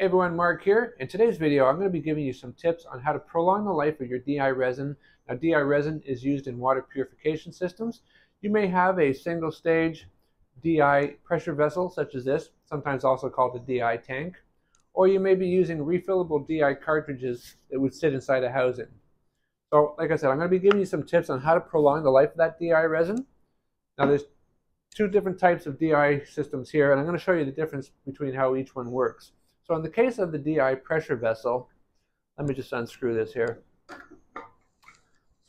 Everyone, Mark here. In today's video, I'm going to be giving you some tips on how to prolong the life of your DI resin. Now, DI resin is used in water purification systems. You may have a single stage DI pressure vessel such as this, sometimes also called a DI tank, or you may be using refillable DI cartridges that would sit inside a housing. So, like I said, I'm going to be giving you some tips on how to prolong the life of that DI resin. Now, there's two different types of DI systems here, and I'm going to show you the difference between how each one works. So in the case of the DI pressure vessel, let me just unscrew this here. So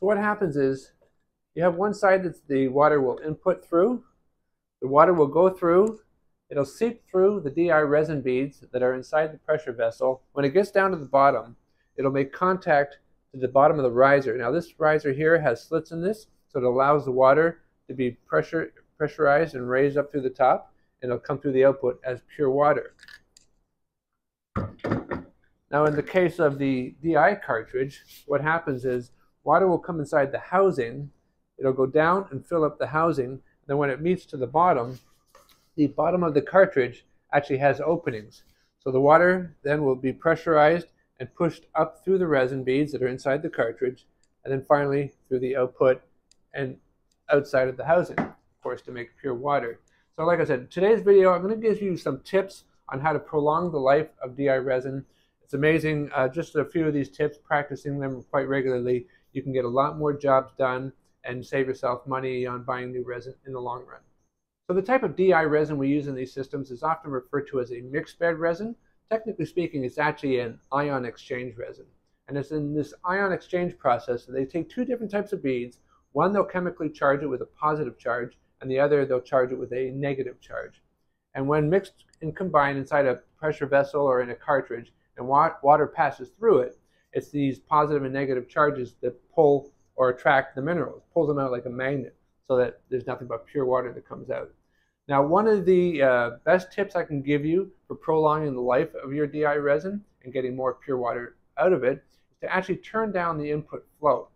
what happens is you have one side that the water will input through, the water will go through, it'll seep through the DI resin beads that are inside the pressure vessel. When it gets down to the bottom, it'll make contact to the bottom of the riser. Now this riser here has slits in this, so it allows the water to be pressurized and raised up through the top, and it'll come through the output as pure water. Now in the case of the DI cartridge, what happens is water will come inside the housing, it'll go down and fill up the housing, then when it meets to the bottom of the cartridge actually has openings. So the water then will be pressurized and pushed up through the resin beads that are inside the cartridge, and then finally through the output and outside of the housing, of course, to make pure water. So like I said, in today's video, I'm going to give you some tips on how to prolong the life of DI resin. It's amazing, just a few of these tips, practicing them quite regularly, you can get a lot more jobs done and save yourself money on buying new resin in the long run. So the type of DI resin we use in these systems is often referred to as a mixed bed resin. Technically speaking, it's actually an ion exchange resin. And it's in this ion exchange process that they take two different types of beads. One, they'll chemically charge it with a positive charge, and the other, they'll charge it with a negative charge. And when mixed and combined inside a pressure vessel or in a cartridge, and water passes through it, it's these positive and negative charges that pull or attract the minerals, pulls them out like a magnet, so that there's nothing but pure water that comes out. Now, one of the best tips I can give you for prolonging the life of your DI resin and getting more pure water out of it is to actually turn down the input flow.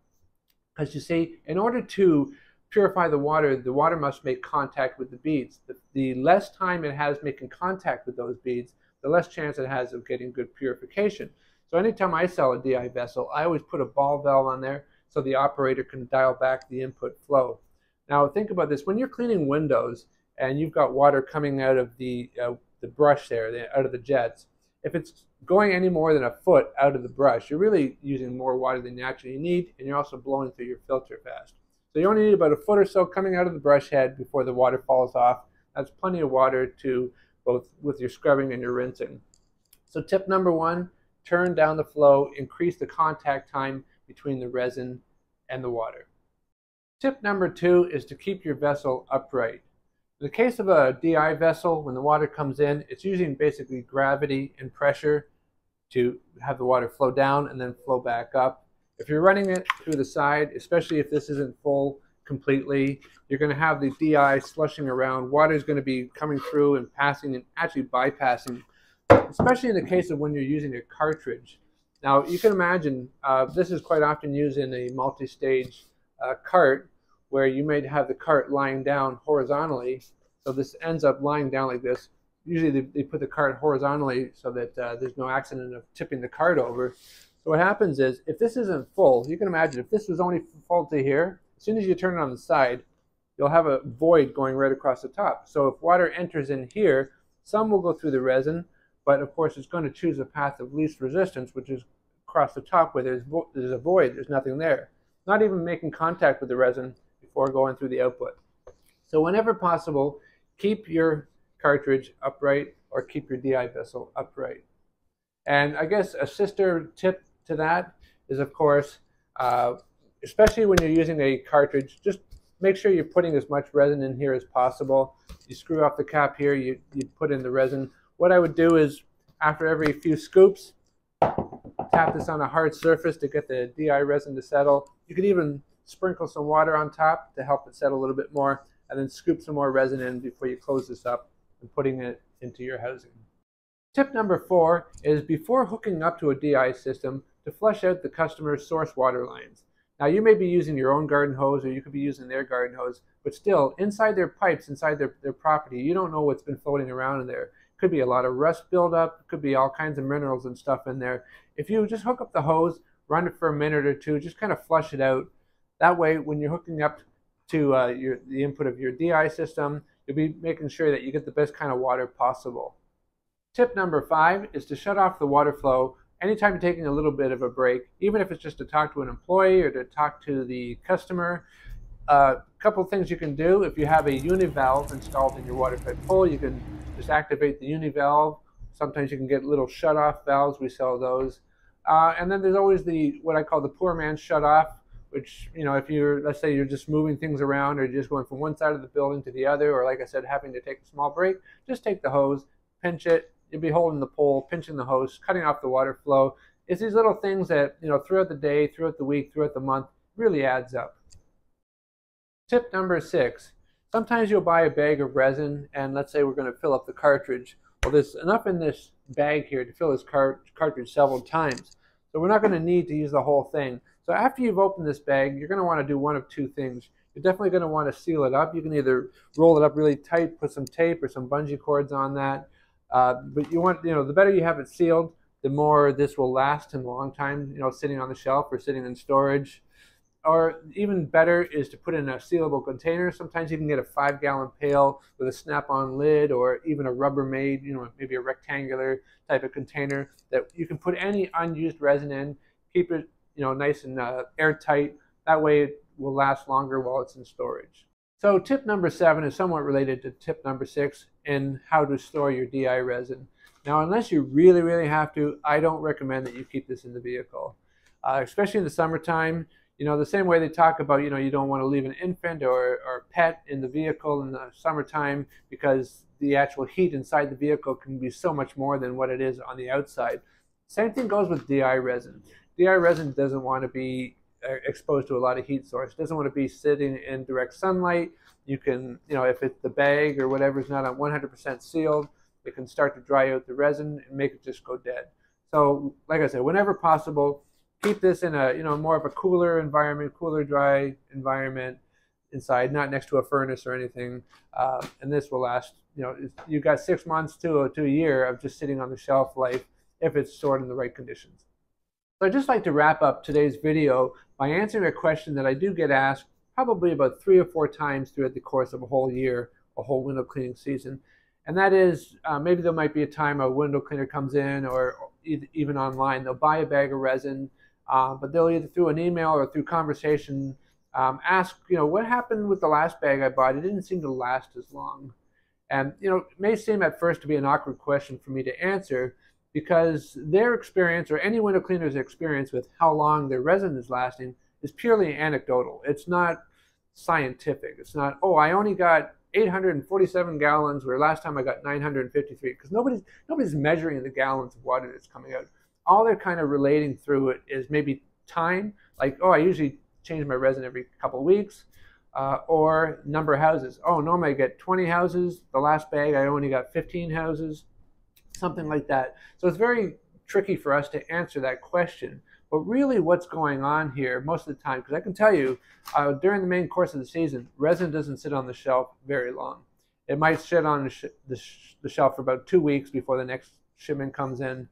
Because you see, in order to purify the water must make contact with the beads. The less time it has making contact with those beads, the less chance it has of getting good purification. So anytime I sell a DI vessel, I always put a ball valve on there so the operator can dial back the input flow. Now think about this, when you're cleaning windows and you've got water coming out of the brush there, out of the jets, if it's going any more than a foot out of the brush, you're really using more water than you actually need, and you're also blowing through your filter fast. So you only need about a foot or so coming out of the brush head before the water falls off. That's plenty of water to both with your scrubbing and your rinsing. So tip number one, turn down the flow, increase the contact time between the resin and the water. Tip number two is to keep your vessel upright. In the case of a DI vessel, when the water comes in, it's using basically gravity and pressure to have the water flow down and then flow back up. If you're running it through the side, especially if this isn't full completely, you're going to have the DI slushing around. Water is going to be coming through and passing and actually bypassing, especially in the case of when you're using a cartridge. Now, you can imagine this is quite often used in a multi-stage cart, where you may have the cart lying down horizontally. So this ends up lying down like this. Usually they put the cart horizontally so that there's no accident of tipping the cart over. So what happens is, if this isn't full, you can imagine if this was only full to here, as soon as you turn it on the side, you'll have a void going right across the top. So if water enters in here, some will go through the resin, but of course it's going to choose a path of least resistance, which is across the top where there's a void, there's nothing there. Not even making contact with the resin before going through the output. So whenever possible, keep your cartridge upright or keep your DI vessel upright. And I guess a sister tip to that is, of course, especially when you're using a cartridge, just make sure you're putting as much resin in here as possible. You screw off the cap here, you put in the resin. What I would do is, after every few scoops, tap this on a hard surface to get the DI resin to settle. You could even sprinkle some water on top to help it settle a little bit more, and then scoop some more resin in before you close this up and putting it into your housing. Tip number four is, before hooking up to a DI system, to flush out the customer's source water lines. Now, you may be using your own garden hose, or you could be using their garden hose, but still, inside their pipes, inside their property, you don't know what's been floating around in there. It Could be a lot of rust buildup, could be all kinds of minerals and stuff in there. If you just hook up the hose, run it for a minute or two, just kind of flush it out. That way, when you're hooking up to the input of your DI system, you'll be making sure that you get the best kind of water possible. Tip number 5 is to shut off the water flow anytime you're taking a little bit of a break, even if it's just to talk to an employee or to talk to the customer. A couple things you can do: if you have a univalve installed in your water pipe hole, you can just activate the univalve. Sometimes you can get little shut-off valves. We sell those. And then there's always the what I call the poor man's shut-off, which, you know, if you're, let's say you're just moving things around or just going from one side of the building to the other, or like I said, having to take a small break, just take the hose, pinch it. You'll be holding the pole, pinching the hose, cutting off the water flow. It's these little things that, you know, throughout the day, throughout the week, throughout the month, really adds up. Tip number 6. Sometimes you'll buy a bag of resin, and let's say we're going to fill up the cartridge. Well, there's enough in this bag here to fill this cartridge several times. So we're not going to need to use the whole thing. So after you've opened this bag, you're going to want to do one of two things. You're definitely going to want to seal it up. You can either roll it up really tight, put some tape or some bungee cords on that. But you want, you know, the better you have it sealed, the more this will last in a long time, you know, sitting on the shelf or sitting in storage. Or even better is to put in a sealable container. Sometimes you can get a 5-gallon pail with a snap-on lid, or even a Rubbermaid, you know, maybe a rectangular type of container that you can put any unused resin in. Keep it, you know, nice and airtight. That way it will last longer while it's in storage. So tip number 7 is somewhat related to tip number 6 in how to store your DI resin. Now, unless you really, really have to, I don't recommend that you keep this in the vehicle, especially in the summertime. You know, the same way they talk about, you know, you don't want to leave an infant or pet in the vehicle in the summertime because the actual heat inside the vehicle can be so much more than what it is on the outside. Same thing goes with DI resin. DI resin doesn't want to be exposed to a lot of heat source. It doesn't want to be sitting in direct sunlight. You can, you know, if it's the bag or whatever is not 100% sealed, it can start to dry out the resin and make it just go dead. So, like I said, whenever possible, keep this in a, you know, more of a cooler environment, cooler, dry environment inside, not next to a furnace or anything. And this will last, you know, you've got 6 months to a year of just sitting on the shelf life if it's stored in the right conditions. So I'd just like to wrap up today's video by answering a question that I do get asked probably about 3 or 4 times throughout the course of a whole year, a whole window cleaning season. And that is, maybe there might be a time a window cleaner comes in, or even online, they'll buy a bag of resin, but they'll either through an email or through conversation ask, you know, what happened with the last bag I bought? It didn't seem to last as long. And, you know, it may seem at first to be an awkward question for me to answer, because their experience, or any window cleaner's experience with how long their resin is lasting, is purely anecdotal. It's not scientific. It's not, oh, I only got 847 gallons where last time I got 953, because nobody's measuring the gallons of water that's coming out. All they're kind of relating through it is maybe time, like, oh, I usually change my resin every couple of weeks, or number of houses. Oh, normally I get 20 houses. The last bag, I only got 15 houses, something like that. So it's very tricky for us to answer that question. But really what's going on here most of the time, because I can tell you, during the main course of the season, resin doesn't sit on the shelf very long. It might sit on the shelf for about 2 weeks before the next shipment comes in.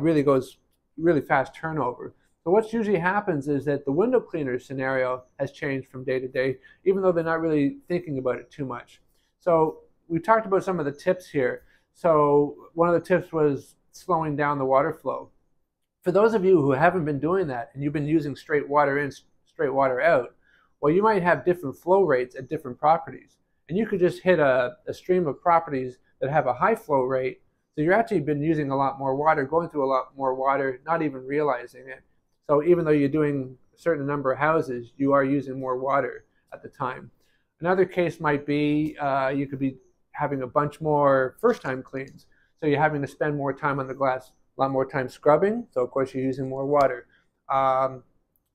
Really goes really fast turnover. So what usually happens is that the window cleaner scenario has changed from day to day, even though they're not really thinking about it too much. So we talked about some of the tips here. So one of the tips was slowing down the water flow. For those of you who haven't been doing that and you've been using straight water in, straight water out, well, you might have different flow rates at different properties. And you could just hit a stream of properties that have a high flow rate. So you've actually been using a lot more water, going through a lot more water, not even realizing it. So even though you're doing a certain number of houses, you are using more water at the time. Another case might be you could be having a bunch more first-time cleans. So you're having to spend more time on the glass, a lot more time scrubbing. So of course you're using more water.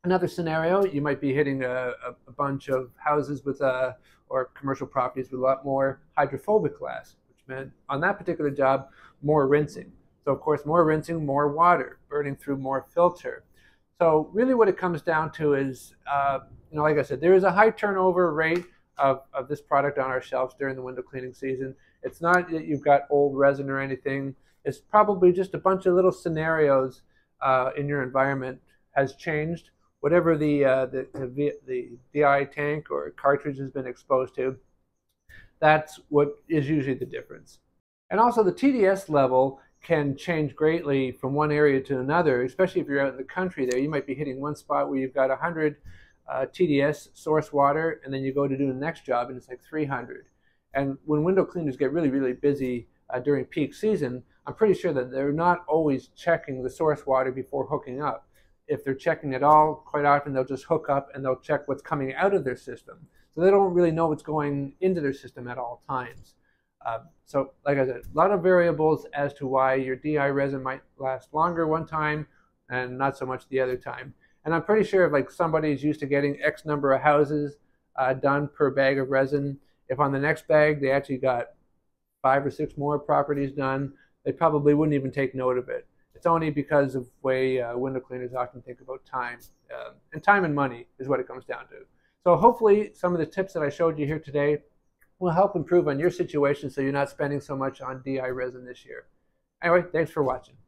Another scenario, you might be hitting a bunch of houses with or commercial properties with a lot more hydrophobic glass. And on that particular job, more rinsing. So of course, more rinsing, more water, burning through more filter. So really what it comes down to is, you know, like I said, there is a high turnover rate of this product on our shelves during the window cleaning season. It's not that you've got old resin or anything. It's probably just a bunch of little scenarios in your environment has changed. Whatever the DI tank or cartridge has been exposed to, that's what is usually the difference. And also the TDS level can change greatly from one area to another, especially if you're out in the country there. You might be hitting one spot where you've got 100 TDS source water, and then you go to do the next job and it's like 300. And when window cleaners get really, really busy during peak season, I'm pretty sure that they're not always checking the source water before hooking up. If they're checking at all, quite often they'll just hook up and they'll check what's coming out of their system. So they don't really know what's going into their system at all times. So like I said, a lot of variables as to why your DI resin might last longer one time and not so much the other time. And I'm pretty sure if like somebody's used to getting X number of houses done per bag of resin, if on the next bag they actually got 5 or 6 more properties done, they probably wouldn't even take note of it. It's only because of the way window cleaners often think about time. And time and money is what it comes down to. So hopefully some of the tips that I showed you here today will help improve on your situation so you're not spending so much on DI resin this year. Anyway, thanks for watching.